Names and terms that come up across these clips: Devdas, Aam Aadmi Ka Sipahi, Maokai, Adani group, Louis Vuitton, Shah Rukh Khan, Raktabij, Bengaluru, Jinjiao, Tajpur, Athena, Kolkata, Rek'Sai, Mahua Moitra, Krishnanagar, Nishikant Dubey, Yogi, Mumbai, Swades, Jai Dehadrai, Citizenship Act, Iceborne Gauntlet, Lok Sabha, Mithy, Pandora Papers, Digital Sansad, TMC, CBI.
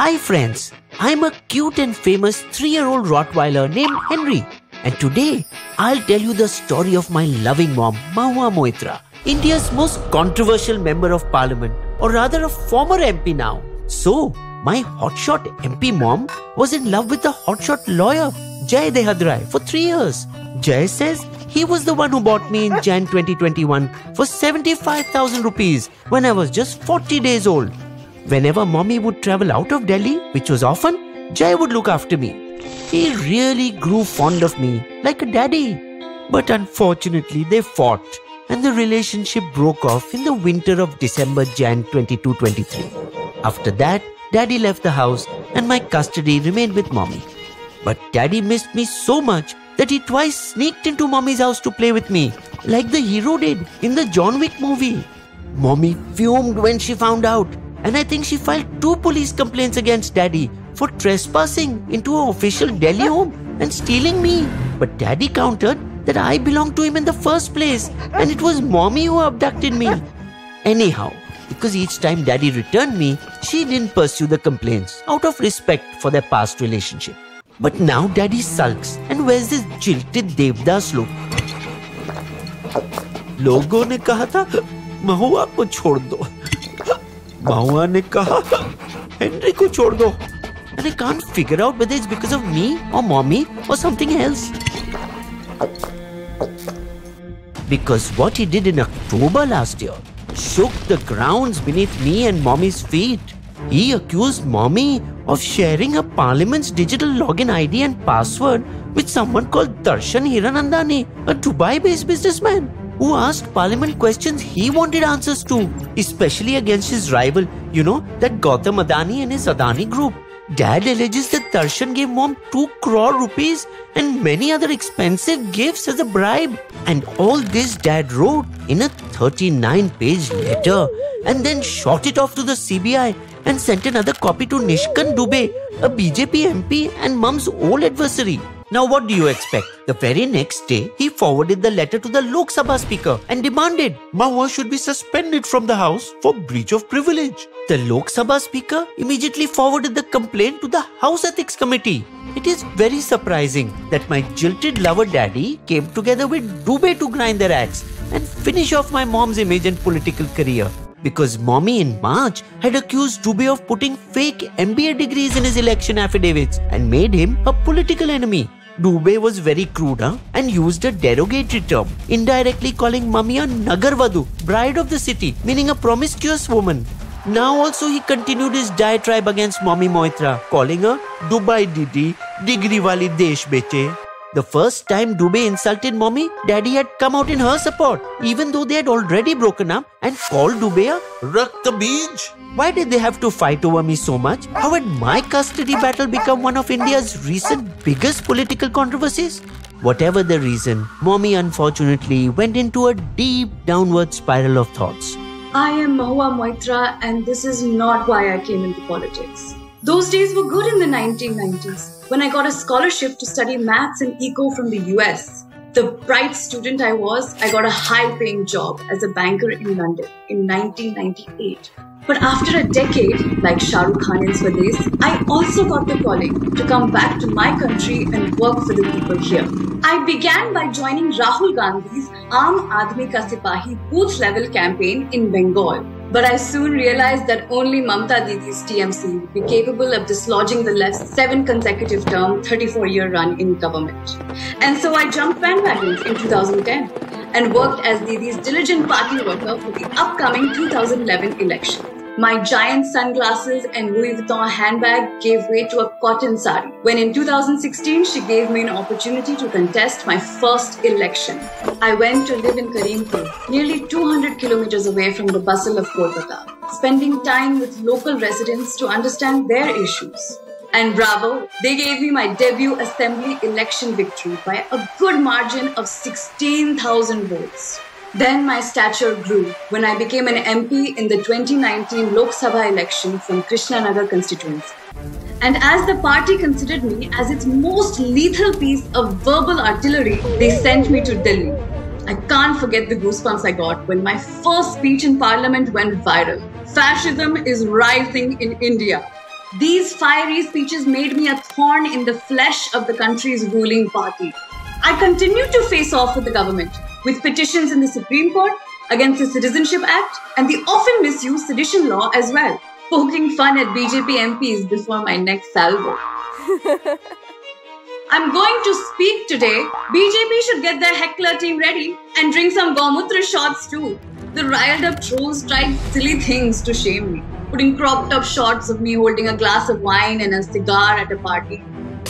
Hi friends, I'm a cute and famous 3-year-old Rottweiler named Henry, and today I'll tell you the story of my loving mom, Mahua Moitra, India's most controversial member of parliament, or rather a former MP now. So, my hotshot MP mom was in love with the hotshot lawyer, Jai Dehadrai, for 3 years. Jai says he was the one who bought me in Jan 2021 for 75,000 rupees when I was just 40 days old. Whenever mommy would travel out of Delhi, which was often, Jai would look after me. He really grew fond of me, like a daddy. But unfortunately, they fought and the relationship broke off in the winter of December-Jan 22-23. After that, daddy left the house and my custody remained with mommy. But daddy missed me so much that he twice sneaked into mommy's house to play with me, like the hero did in the John Wick movie. Mommy fumed when she found out, and I think she filed 2 police complaints against daddy for trespassing into her official Delhi home and stealing me. But daddy countered that I belonged to him in the first place and it was mommy who abducted me. Anyhow, because each time daddy returned me, she didn't pursue the complaints out of respect for their past relationship. But now daddy sulks and wears this jilted Devdas look. Logo ne kaha tha, Mahua ko chhod do. Mahua ne kaha, Henry ko chhod do. And I can't figure out whether it's because of me or mommy or something else. Because what he did in October last year shook the grounds beneath me and mommy's feet. He accused mommy of sharing her parliament's digital login ID and password with someone called Darshan Hiranandani, a Dubai-based businessman who asked parliament questions he wanted answers to, especially against his rival, that Gautam Adani and his Adani group. Dad alleges that Darshan gave mom 2 crore rupees and many other expensive gifts as a bribe. And all this dad wrote in a 39-page letter and then shot it off to the CBI and sent another copy to Nishikant Dubey, a BJP MP and mum's old adversary. Now what do you expect? The very next day, he forwarded the letter to the Lok Sabha speaker and demanded Mahua should be suspended from the house for breach of privilege. The Lok Sabha speaker immediately forwarded the complaint to the House Ethics Committee. It is very surprising that my jilted lover daddy came together with Dubey to grind their axe and finish off my mom's image and political career. Because mommy in March had accused Dubey of putting fake MBA degrees in his election affidavits and made him a political enemy. Dubey was very crude and used a derogatory term, indirectly calling mummy a Nagarvadu, bride of the city, meaning a promiscuous woman. Now also he continued his diatribe against mommy Moitra, calling her Dubai Didi, Degree Wali Desh Bete. The first time Dubey insulted mommy, daddy had come out in her support, even though they had already broken up, and called Dubey a Raktabij. Why did they have to fight over me so much? How had my custody battle become one of India's recent biggest political controversies? Whatever the reason, mommy unfortunately went into a deep downward spiral of thoughts. I am Mahua Moitra and this is not why I came into politics. Those days were good in the 1990s. When I got a scholarship to study maths and eco from the US. The bright student I was, I got a high-paying job as a banker in London in 1998. But after a decade, like Shah Rukh Khan in Swades, I also got the calling to come back to my country and work for the people here. I began by joining Rahul Gandhi's Aam Aadmi Ka Sipahi booth-level campaign in Bengal. But I soon realized that only Mamata Didi's TMC would be capable of dislodging the left's 7 consecutive term, 34-year run in government. And so I jumped bandwagons in 2010 and worked as Didi's diligent party worker for the upcoming 2011 election. My giant sunglasses and Louis Vuitton handbag gave way to a cotton sari when in 2016 she gave me an opportunity to contest my first election. I went to live in Karimpur, nearly 200 kilometers away from the bustle of Kolkata, spending time with local residents to understand their issues. And bravo, they gave me my debut assembly election victory by a good margin of 16,000 votes. Then my stature grew when I became an MP in the 2019 Lok Sabha election from Krishnanagar constituency. And as the party considered me as its most lethal piece of verbal artillery, they sent me to Delhi. I can't forget the goosebumps I got when my first speech in parliament went viral. Fascism is rising in India. These fiery speeches made me a thorn in the flesh of the country's ruling party. I continued to face off with the government, with petitions in the Supreme Court against the Citizenship Act and the often misused sedition law as well, poking fun at BJP MPs before my next salvo. I'm going to speak today. BJP should get their heckler team ready and drink some Gaumotra shots too. The riled up trolls tried silly things to shame me, putting cropped up shots of me holding a glass of wine and a cigar at a party.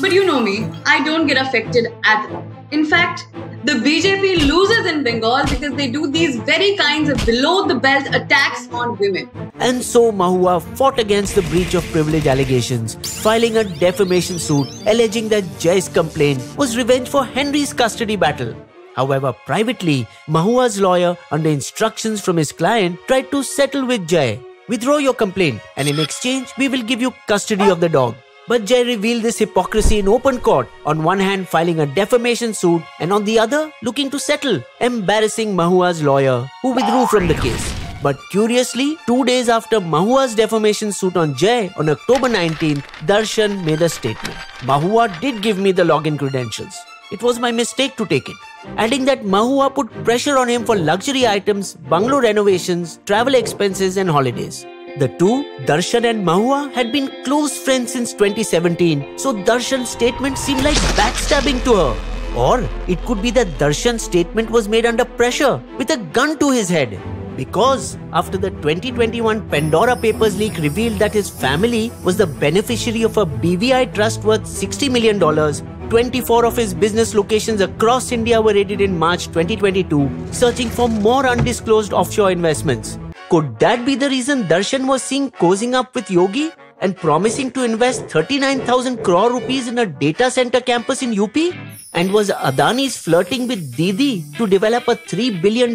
But you know me, I don't get affected at all. In fact, the BJP loses in Bengal because they do these very kinds of below-the-belt attacks on women. And so Mahua fought against the breach of privilege allegations, filing a defamation suit alleging that Jai's complaint was revenge for Henry's custody battle. However, privately, Mahua's lawyer, under instructions from his client, tried to settle with Jai. Withdraw your complaint and in exchange, we will give you custody of the dog. But Jai revealed this hypocrisy in open court, on one hand filing a defamation suit and on the other looking to settle, embarrassing Mahua's lawyer, who withdrew from the case. But curiously, 2 days after Mahua's defamation suit on Jai on October 19th, Darshan made a statement. Mahua did give me the login credentials. It was my mistake to take it. Adding that Mahua put pressure on him for luxury items, bungalow renovations, travel expenses and holidays. The two, Darshan and Mahua, had been close friends since 2017, so Darshan's statement seemed like backstabbing to her. Or it could be that Darshan's statement was made under pressure, with a gun to his head. Because after the 2021 Pandora Papers leak revealed that his family was the beneficiary of a BVI trust worth $60 million, 24 of his business locations across India were raided in March 2022, searching for more undisclosed offshore investments. Could that be the reason Darshan was seen cozying up with Yogi and promising to invest 39,000 crore rupees in a data center campus in UP? And was Adani's flirting with Didi to develop a $3 billion,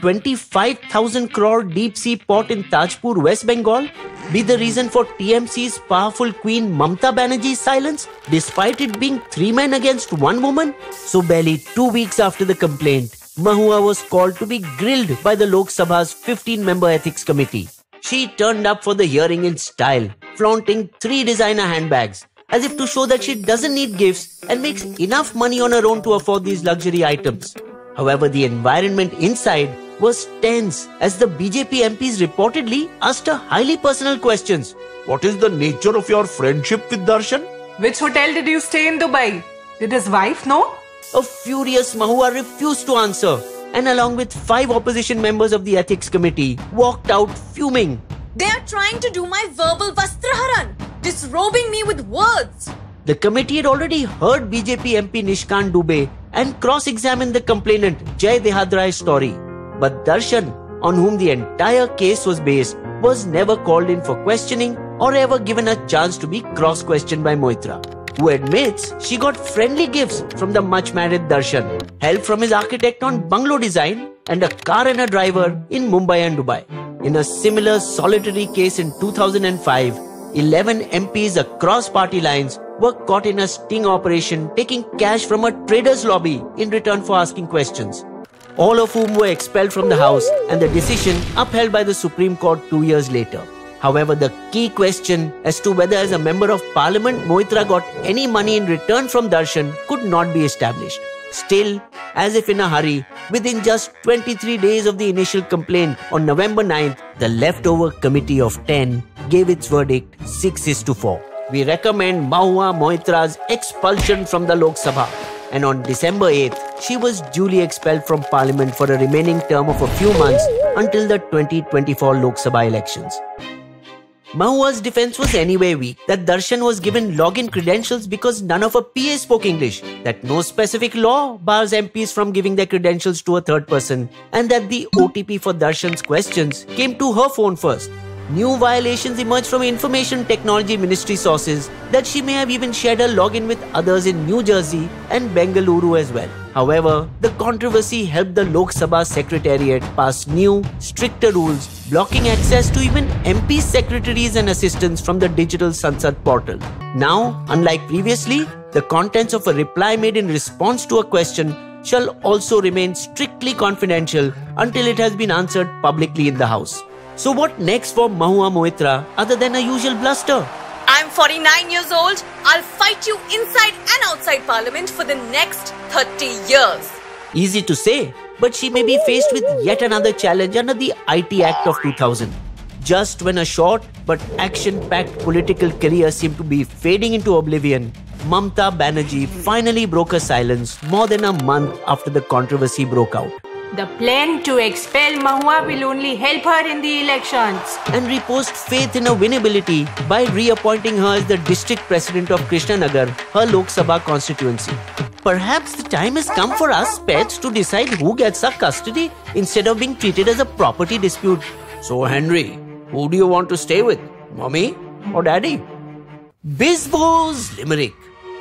25,000 crore deep sea port in Tajpur, West Bengal, be the reason for TMC's powerful queen Mamata Banerjee's silence, despite it being three men against one woman? So barely 2 weeks after the complaint, Mahua was called to be grilled by the Lok Sabha's 15-member ethics committee. She turned up for the hearing in style, flaunting 3 designer handbags, as if to show that she doesn't need gifts and makes enough money on her own to afford these luxury items. However, the environment inside was tense as the BJP MPs reportedly asked her highly personal questions. What is the nature of your friendship with Darshan? Which hotel did you stay in Dubai? Did his wife know? A furious Mahua refused to answer and along with 5 opposition members of the ethics committee walked out fuming. They are trying to do my verbal vastraharan, disrobing me with words. The committee had already heard BJP MP Nishikant Dubey and cross-examined the complainant Jai Dehadrai's story. But Darshan, on whom the entire case was based, was never called in for questioning or ever given a chance to be cross-questioned by Moitra, who admits she got friendly gifts from the much-married Darshan, help from his architect on bungalow design and a car and a driver in Mumbai and Dubai. In a similar solitary case in 2005, 11 MPs across party lines were caught in a sting operation taking cash from a trader's lobby in return for asking questions, all of whom were expelled from the house and the decision upheld by the Supreme Court 2 years later. However, the key question as to whether as a member of parliament Moitra got any money in return from Darshan could not be established. Still, as if in a hurry, within just 23 days of the initial complaint on November 9th, the leftover committee of 10 gave its verdict 6:4. We recommend Mahua Moitra's expulsion from the Lok Sabha. And on December 8th, she was duly expelled from parliament for a remaining term of a few months until the 2024 Lok Sabha elections. Mahua's defense was anyway weak, that Darshan was given login credentials because none of her PA spoke English, that no specific law bars MPs from giving their credentials to a third person, and that the OTP for Darshan's questions came to her phone first. New violations emerged from Information Technology Ministry sources that she may have even shared her login with others in New Jersey and Bengaluru as well. However, the controversy helped the Lok Sabha Secretariat pass new, stricter rules blocking access to even MP secretaries and assistants from the Digital Sansad portal. Now, unlike previously, the contents of a reply made in response to a question shall also remain strictly confidential until it has been answered publicly in the House. So what next for Mahua Moitra other than her usual bluster? 49 years old, I'll fight you inside and outside Parliament for the next 30 years. Easy to say, but she may be faced with yet another challenge under the IT Act of 2000. Just when a short but action-packed political career seemed to be fading into oblivion, Mamata Banerjee finally broke her silence more than a month after the controversy broke out. The plan to expel Mahua will only help her in the elections. And reposed faith in her winnability by reappointing her as the district president of Krishnanagar, her Lok Sabha constituency. Perhaps the time has come for us pets to decide who gets our custody instead of being treated as a property dispute. So Henry, who do you want to stay with? Mommy or Daddy? Bisbo's Limerick.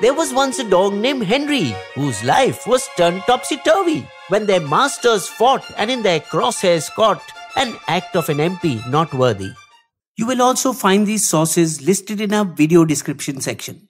There was once a dog named Henry whose life was turned topsy-turvy when their masters fought and in their crosshairs caught an act of an MP not worthy. You will also find these sources listed in our video description section.